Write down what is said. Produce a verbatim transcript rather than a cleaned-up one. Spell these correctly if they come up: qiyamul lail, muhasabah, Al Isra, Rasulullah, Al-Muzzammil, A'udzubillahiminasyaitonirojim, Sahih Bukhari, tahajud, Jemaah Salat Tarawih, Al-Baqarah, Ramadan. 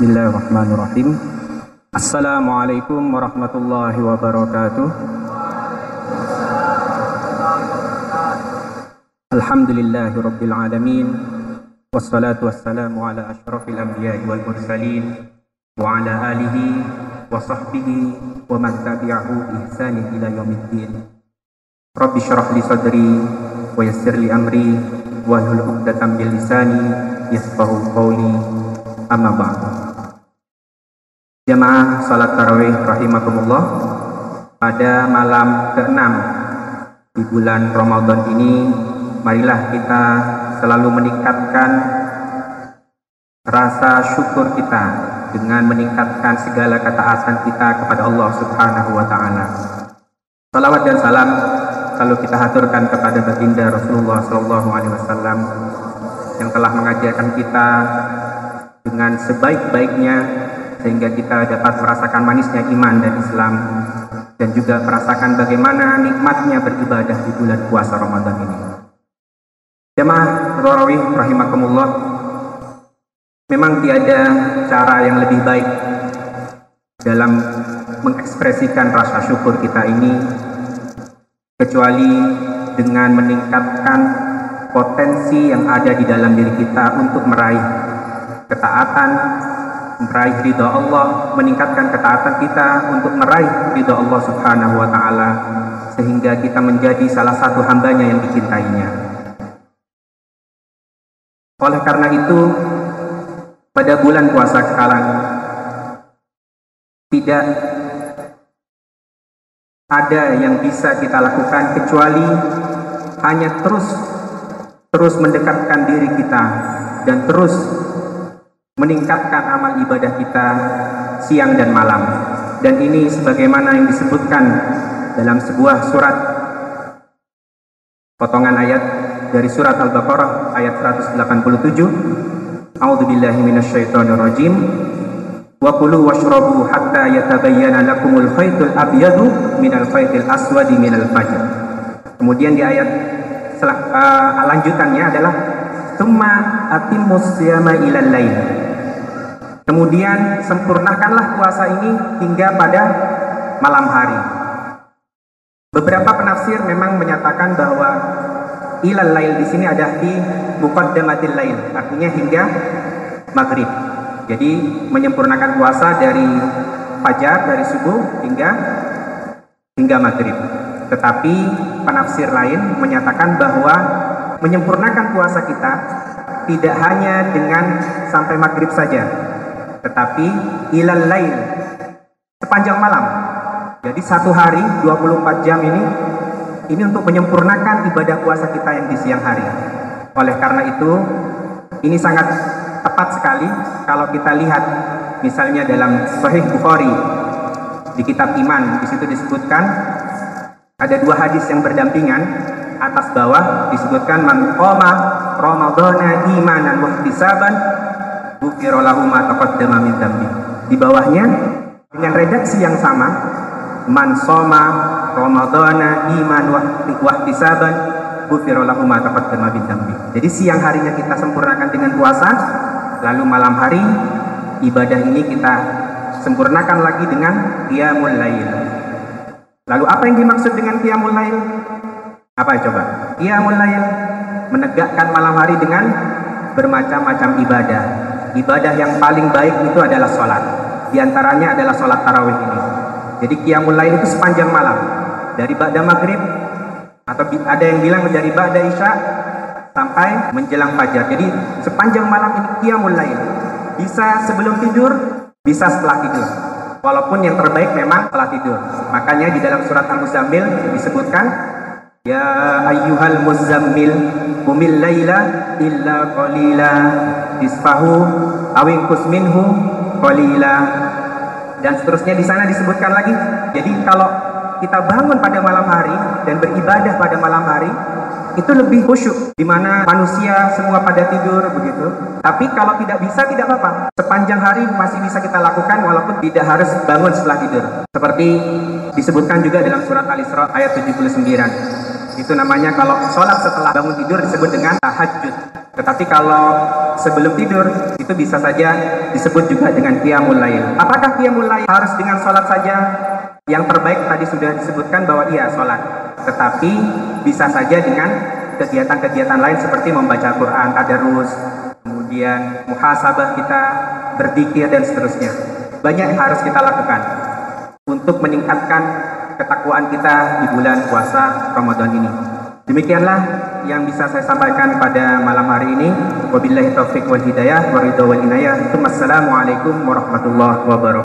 Bismillahirrahmanirrahim. Assalamualaikum warahmatullahi wabarakatuh. Alhamdulillahirabbil alamin. Wassalatu wassalamu ala asyrafil anbiya'i wal mursalin wa ala alihi wa sahbihi wa man tabi'ahu ihsanin ila yaumiddin. Rabbi syrah li sadri wa yassir li amri wa hlul 'uqdatam min lisani yafqahu qawli. Amma ba'du. Jemaah Salat Tarawih rahimakumullah, pada malam keenam di bulan Ramadan ini, marilah kita selalu meningkatkan rasa syukur kita dengan meningkatkan segala ketaasan kita kepada Allah Subhanahu wa taala. Salawat dan salam selalu kita haturkan kepada baginda Rasulullah sallallahu alaihi wasallam yang telah mengajarkan kita dengan sebaik-baiknya sehingga kita dapat merasakan manisnya iman dan Islam, dan juga merasakan bagaimana nikmatnya beribadah di bulan puasa Ramadan ini. Jemaah Tarawih rahimakumullah, memang tiada cara yang lebih baik dalam mengekspresikan rasa syukur kita ini kecuali dengan meningkatkan potensi yang ada di dalam diri kita untuk meraih ketaatan, meraih ridha Allah, meningkatkan ketaatan kita untuk meraih ridha Allah Subhanahu wa taala, sehingga kita menjadi salah satu hambanya yang dicintainya. Oleh karena itu, pada bulan puasa sekarang tidak ada yang bisa kita lakukan kecuali hanya terus terus mendekatkan diri kita dan terus meningkatkan amal ibadah kita siang dan malam. Dan ini sebagaimana yang disebutkan dalam sebuah surat, potongan ayat dari surat Al-Baqarah ayat seratus delapan puluh tujuh. A'udzubillahiminasyaitonirojim. Wa kulu washrabu hatta yatabayyana lakumul khaytul abyadu minal khaytil aswadi minal fajr. Kemudian di ayat uh, lanjutannya adalah tsumma atimmus siyama ilal lail. Kemudian sempurnakanlah puasa ini hingga pada malam hari. Beberapa penafsir memang menyatakan bahwa ilal lail di sini ada di muqaddamatil lail, artinya hingga maghrib. Jadi menyempurnakan puasa dari fajar, dari subuh hingga hingga maghrib. Tetapi penafsir lain menyatakan bahwa menyempurnakan puasa kita tidak hanya dengan sampai maghrib saja, tetapi ilal lail, sepanjang malam. Jadi satu hari dua puluh empat jam ini ini untuk menyempurnakan ibadah puasa kita yang di siang hari. Oleh karena itu, ini sangat tepat sekali kalau kita lihat misalnya dalam Sahih Bukhari di kitab Iman, di situ disebutkan ada dua hadis yang berdampingan atas bawah, disebutkan man qoma ramadhana imanan wa ihtisaban bukhiro lahu ma taqaddama min dzambi. Di bawahnya dengan redaksi yang sama, man shoma ramadhana iman wa ihtisaban bukhiro lahu ma taqaddama min dzambi. Jadi siang harinya kita sempurnakan dengan puasa, lalu malam hari ibadah ini kita sempurnakan lagi dengan qiyamul lail. Lalu apa yang dimaksud dengan qiyamul lail? Apa coba? Qiyamul lail menegakkan malam hari dengan bermacam-macam ibadah. Ibadah yang paling baik itu adalah sholat. Di antaranya adalah sholat tarawih ini. Jadi qiyamul lail itu sepanjang malam, dari ba'da maghrib, atau ada yang bilang dari ba'da isya sampai menjelang fajar. Jadi sepanjang malam ini qiyamul lail. Bisa sebelum tidur, bisa setelah tidur. Walaupun yang terbaik memang setelah tidur. Makanya di dalam surat Al-Muzzammil disebutkan, ya ayyuhal muzzammil qumil laila illa qalila isfahu awinkus minhu qalila, dan seterusnya. Di sana disebutkan lagi, jadi kalau kita bangun pada malam hari dan beribadah pada malam hari itu lebih khusyuk, dimana manusia semua pada tidur begitu. Tapi kalau tidak bisa tidak apa-apa, sepanjang hari masih bisa kita lakukan walaupun tidak harus bangun setelah tidur, seperti disebutkan juga dalam surat Al Isra ayat tujuh puluh sembilan. Itu namanya kalau sholat setelah bangun tidur disebut dengan tahajud. Tetapi kalau sebelum tidur itu bisa saja disebut juga dengan qiyamul lail. Apakah qiyamul lail harus dengan sholat saja? Yang terbaik tadi sudah disebutkan bahwa iya sholat, tetapi bisa saja dengan kegiatan-kegiatan lain seperti membaca Quran, tadarus, kemudian muhasabah kita, berzikir dan seterusnya. Banyak yang harus kita lakukan untuk meningkatkan ketakwaan kita di bulan puasa Ramadan ini. Demikianlah yang bisa saya sampaikan pada malam hari ini. Wabillahi taufiq wal hidayah, waridho wal inayah. Assalamualaikum warahmatullahi wabarakatuh.